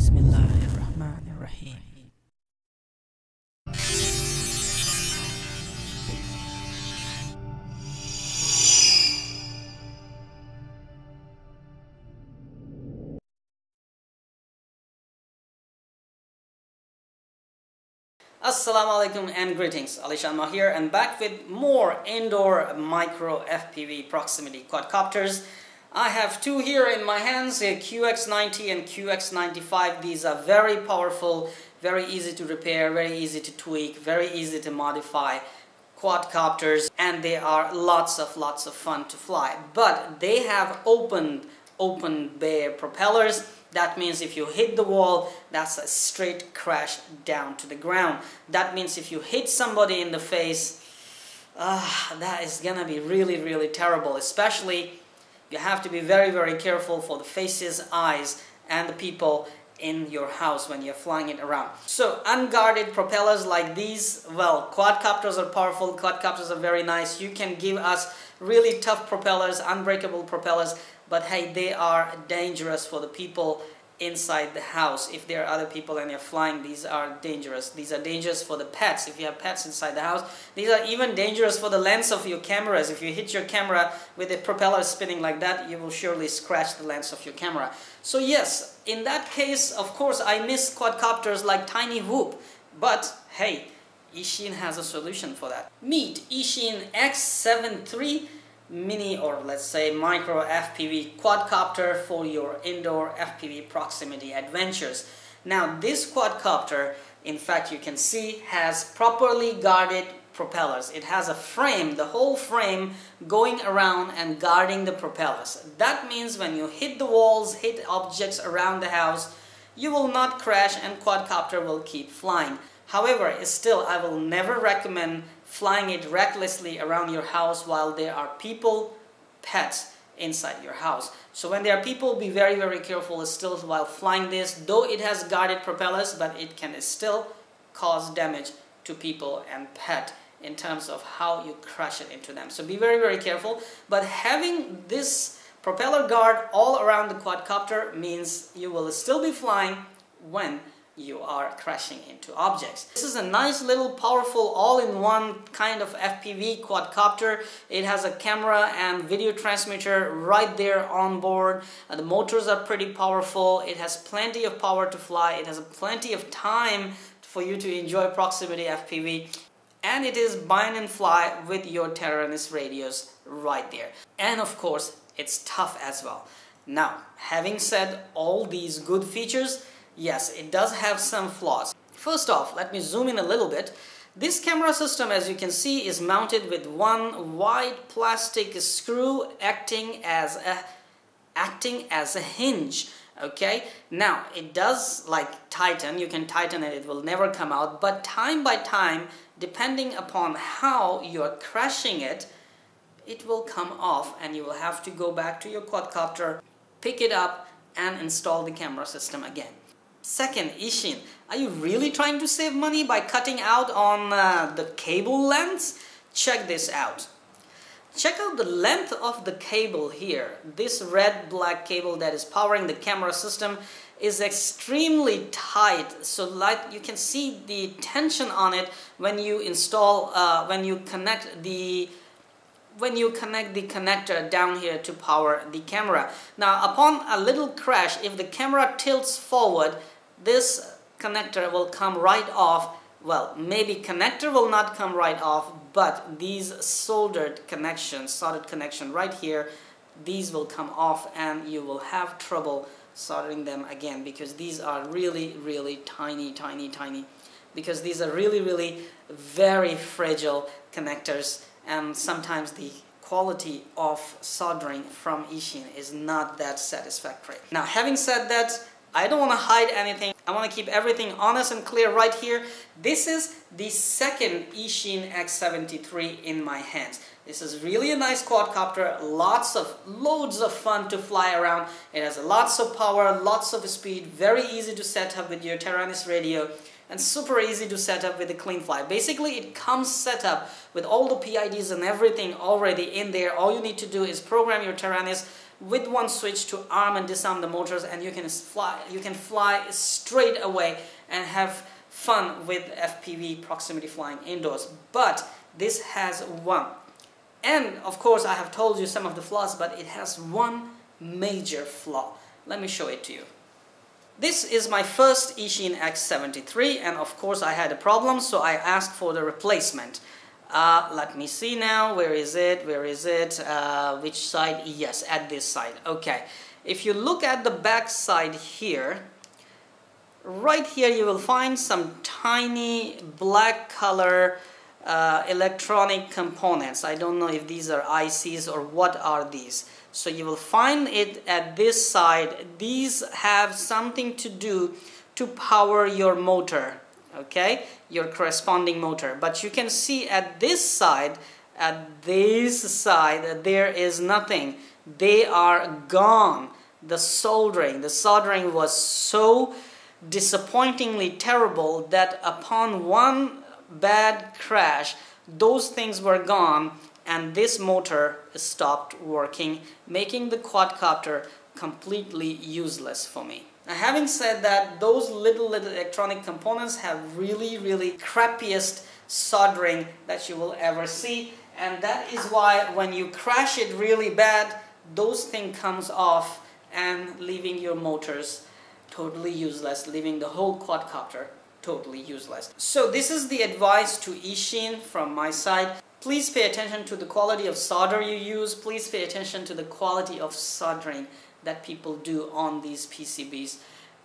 Bismillahirrahmanirrahim. Assalamu alaikum and greetings. AliShanMao here and back with more indoor micro FPV proximity quadcopters. I have two here in my hands, a QX90 and QX95. These are very powerful, very easy to repair, very easy to tweak, very easy to modify quadcopters, and they are lots of fun to fly. But they have open bare propellers. That means if you hit the wall, that's a straight crash down to the ground. That means if you hit somebody in the face, that is gonna be really terrible. Especially, you have to be very careful for the faces, eyes, and the people in your house when you're flying it around. So unguarded propellers like these, well, quadcopters are powerful, quadcopters are very nice. You can give us really tough propellers, unbreakable propellers, but hey, they are dangerous for the people inside the house. If there are other people and you're flying, these are dangerous. These are dangerous for the pets. If you have pets inside the house, these are even dangerous for the lens of your cameras. If you hit your camera with a propeller spinning like that, you will surely scratch the lens of your camera. So yes, in that case, of course, I miss quadcopters like Tiny Whoop, but hey, Eachine has a solution for that. Meet Eachine X73 mini, or let's say micro FPV quadcopter for your indoor FPV proximity adventures. Now this quadcopter, in fact you can see, has properly guarded propellers. It has a frame, the whole frame going around and guarding the propellers. That means when you hit the walls, hit objects around the house, you will not crash and quadcopter will keep flying. However, still I will never recommend flying it recklessly around your house while there are people, pets inside your house. So when there are people, be very careful still while flying this. Though it has guarded propellers, but it can still cause damage to people and pet in terms of how you crash it into them. So be very careful. But having this propeller guard all around the quadcopter means you will still be flying when you are crashing into objects. This is a nice little powerful all-in-one kind of FPV quadcopter. It has a camera and video transmitter right there on board. The motors are pretty powerful. It has plenty of power to fly. It has plenty of time for you to enjoy proximity FPV. And it is bind and fly with your Taranis radios right there. And of course, it's tough as well. Now, having said all these good features, yes, it does have some flaws. First off, let me zoom in a little bit. This camera system, as you can see, is mounted with one wide plastic screw acting as a hinge. Okay, now it does like tighten, you can tighten it, it will never come out, but time by time, depending upon how you're crashing it, it will come off and you will have to go back to your quadcopter, pick it up and install the camera system again. Second, Eachine, are you really trying to save money by cutting out on the cable lengths? Check this out. Check out the length of the cable here. This red-black cable that is powering the camera system is extremely tight. So like you can see the tension on it when you install, when you connect the connector down here to power the camera. Now upon a little crash, if the camera tilts forward, this connector will come right off. Well, maybe connector will not come right off, but these soldered connection right here, these will come off and you will have trouble soldering them again, because these are really tiny, because these are really very fragile connectors. And sometimes the quality of soldering from Eachine is not that satisfactory. Now having said that, I don't want to hide anything. I want to keep everything honest and clear right here. This is the second Eachine X73 in my hands. This is really a nice quadcopter, loads of fun to fly around. It has lots of power, lots of speed, very easy to set up with your Taranis radio, and super easy to set up with the CleanFlight. Basically, it comes set up with all the PIDs and everything already in there. All you need to do is program your Taranis with one switch to arm and disarm the motors, and you can fly. You can fly straight away and have fun with FPV proximity flying indoors. But this has one, and of course I have told you some of the flaws, but it has one major flaw. Let me show it to you. This is my first Eachine X73, and of course I had a problem, so I asked for the replacement. Let me see now, where is it, which side? Yes, at this side. Okay, if you look at the back side here, right here you will find some tiny black color electronic components. I don't know if these are ICs or what are these. So you will find it at this side. These have something to do to power your motor, okay, your corresponding motor. But you can see at this side there is nothing. They are gone. The soldering was so disappointingly terrible that upon one bad crash those things were gone, and this motor stopped working, making the quadcopter completely useless for me. Now, having said that, those little electronic components have really crappiest soldering that you will ever see, and that is why when you crash it really bad, those things comes off and leaving your motors totally useless, leaving the whole quadcopter totally useless. So this is the advice to Eachine from my side. Please pay attention to the quality of solder you use. Please pay attention to the quality of soldering that people do on these PCBs,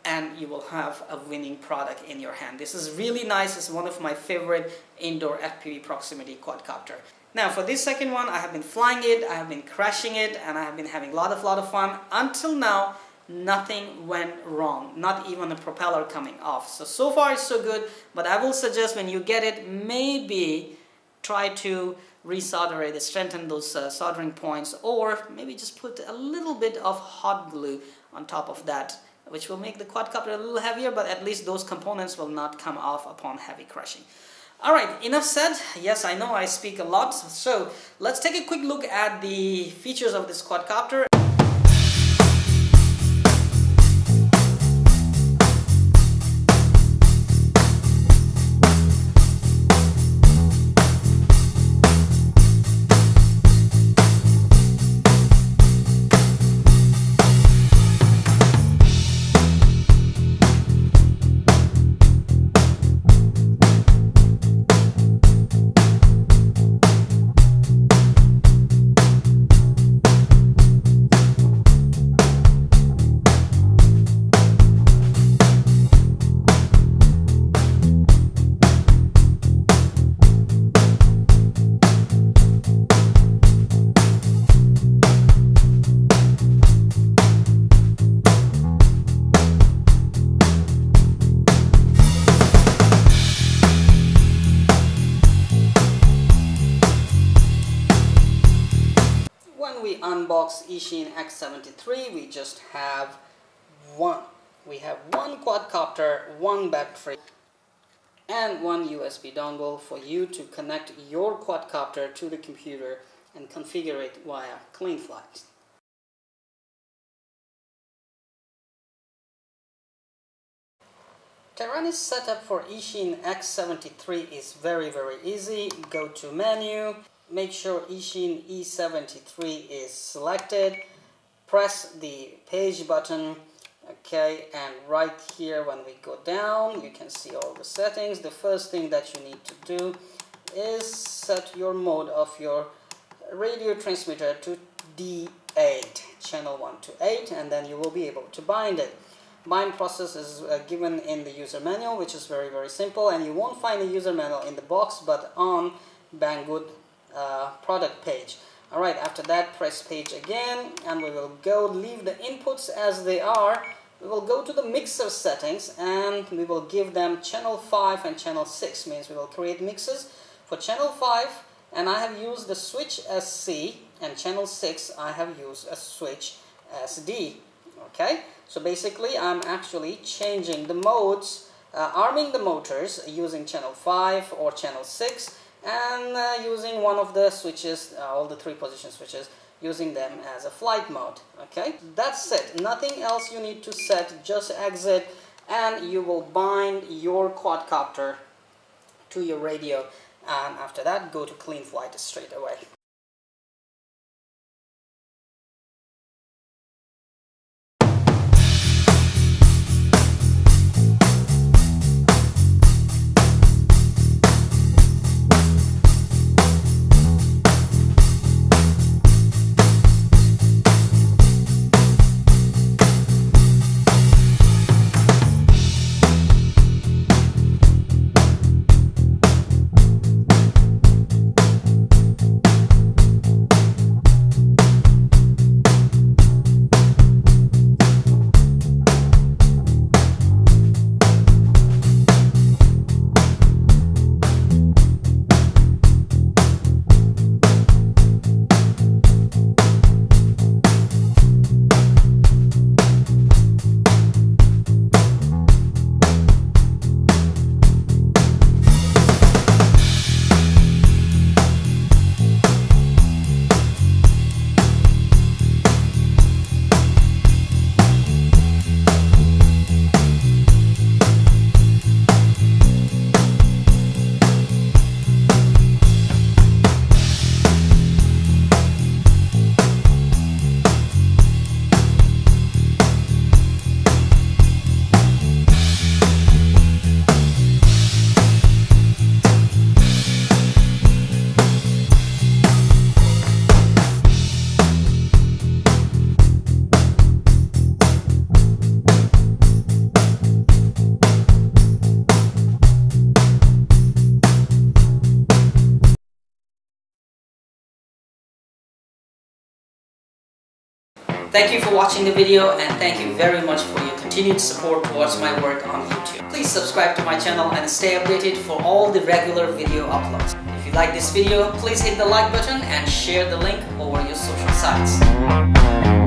and you will have a winning product in your hand. This is really nice. It's one of my favorite indoor FPV proximity quadcopter. Now for this second one, I have been flying it, I have been crashing it, and I have been having a lot of fun. Until now, nothing went wrong, not even a propeller coming off. So far it's so good, but I will suggest when you get it, maybe try to re-solder it, strengthen those soldering points, or maybe just put a little bit of hot glue on top of that, which will make the quadcopter a little heavier, but at least those components will not come off upon heavy crushing. Alright, enough said. Yes, I know I speak a lot, so let's take a quick look at the features of this quadcopter. Unbox Eachine X73, we just have one. We have one quadcopter, one battery, and one USB dongle for you to connect your quadcopter to the computer and configure it via CleanFlight. Taranis setup for Eachine X73 is very easy. Go to menu. Make sure Eachine E73 is selected. Press the page button, okay, and right here when we go down, you can see all the settings. The first thing that you need to do is set your mode of your radio transmitter to D8, channel 1 to 8, and then you will be able to bind it. Bind process is given in the user manual, which is very simple, and you won't find the user manual in the box, but on Banggood product page. Alright, after that press page again, and we will go leave the inputs as they are. We will go to the mixer settings, and we will give them channel 5 and channel 6, means we will create mixes for channel 5, and I have used the switch SC, and channel 6 I have used a switch SD. Okay, so basically I'm actually changing the modes, arming the motors using channel 5 or channel 6, and using one of the switches, all the three position switches using them as a flight mode. Okay, that's it. Nothing else you need to set, just exit, and you will bind your quadcopter to your radio, and after that go to CleanFlight straight away. Thank you for watching the video, and thank you very much for your continued support towards my work on YouTube. Please subscribe to my channel and stay updated for all the regular video uploads. If you like this video, please hit the like button and share the link over your social sites.